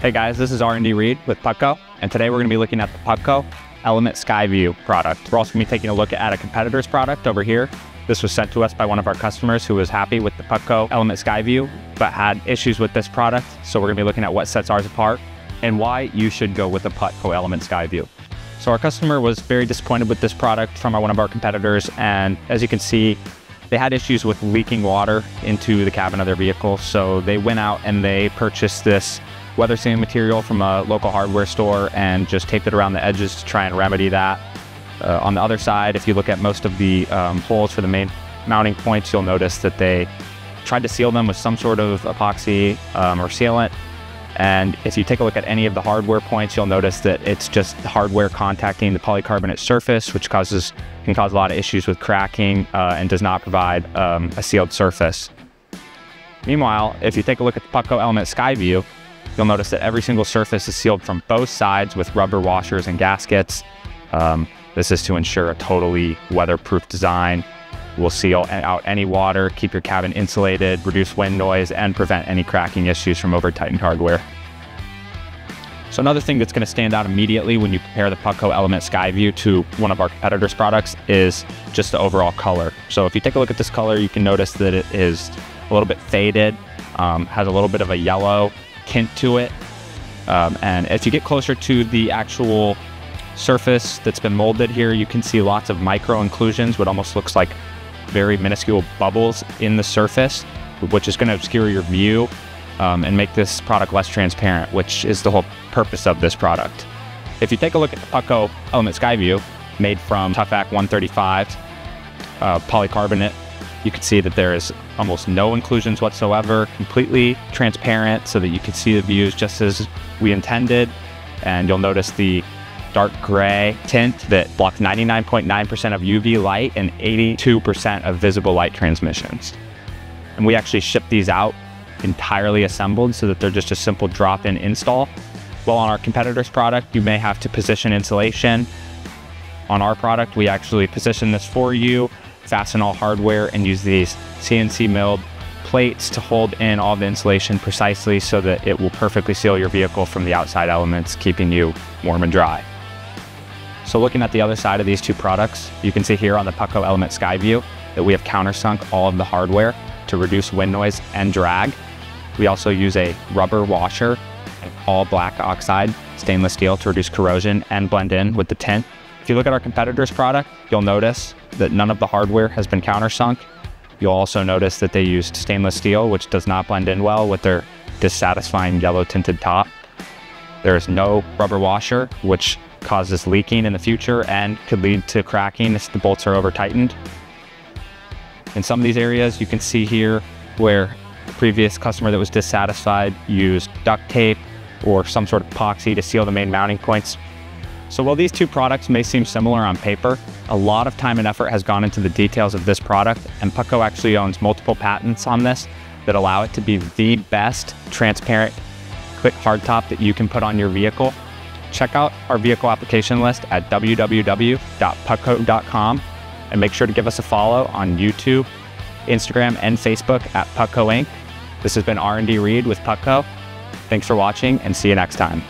Hey guys, this is R&D Reed with Putco, and today we're going to be looking at the Putco Element Sky View product. We're also going to be taking a look at a competitor's product over here. This was sent to us by one of our customers who was happy with the Putco Element Sky View, but had issues with this product. So we're going to be looking at what sets ours apart and why you should go with the Putco Element Sky View. So our customer was very disappointed with this product from one of our competitors, and as you can see, they had issues with leaking water into the cabin of their vehicle. So they went out and they purchased this weather sealing material from a local hardware store and just taped it around the edges to try and remedy that. On the other side, if you look at most of the holes for the main mounting points, you'll notice that they tried to seal them with some sort of epoxy or sealant. And if you take a look at any of the hardware points, you'll notice that it's just hardware contacting the polycarbonate surface, which can cause a lot of issues with cracking and does not provide a sealed surface. Meanwhile, if you take a look at the Putco Element Sky View, you'll notice that every single surface is sealed from both sides with rubber washers and gaskets. This is to ensure a totally weatherproof design. We'll seal out any water, keep your cabin insulated, reduce wind noise, and prevent any cracking issues from over-tightened hardware. So another thing that's going to stand out immediately when you compare the Putco Element Sky View to one of our competitors' products is just the overall color. So if you take a look at this color, you can notice that it is a little bit faded, has a little bit of a yellow tint to it. And if you get closer to the actual surface that's been molded here, you can see lots of micro inclusions, what almost looks like very minuscule bubbles in the surface, which is going to obscure your view and make this product less transparent, which is the whole purpose of this product. If you take a look at the Putco Element Sky View, made from Tufac 135 polycarbonate, you can see that there is almost no inclusions whatsoever, completely transparent so that you can see the views just as we intended. And you'll notice the dark gray tint that blocks 99.9% of UV light and 82% of visible light transmissions. And we actually ship these out entirely assembled so that they're just a simple drop-in install. While on our competitor's product, you may have to position insulation. On our product, we actually position this for you, fasten all hardware, and use these CNC milled plates to hold in all the insulation precisely so that it will perfectly seal your vehicle from the outside elements, keeping you warm and dry. So looking at the other side of these two products, you can see here on the Putco Element Sky View that we have countersunk all of the hardware to reduce wind noise and drag. We also use a rubber washer and all black oxide stainless steel to reduce corrosion and blend in with the tint. If you look at our competitor's product, you'll notice that none of the hardware has been countersunk. You'll also notice that they used stainless steel, which does not blend in well with their dissatisfying yellow tinted top. There is no rubber washer, which causes leaking in the future and could lead to cracking if the bolts are over tightened. In some of these areas, you can see here where the previous customer that was dissatisfied used duct tape or some sort of epoxy to seal the main mounting points. So while these two products may seem similar on paper, a lot of time and effort has gone into the details of this product, and Putco actually owns multiple patents on this that allow it to be the best transparent quick hardtop that you can put on your vehicle. Check out our vehicle application list at www.putco.com and make sure to give us a follow on YouTube, Instagram, and Facebook at Putco Inc. This has been R&D Reed with Putco. Thanks for watching, and see you next time.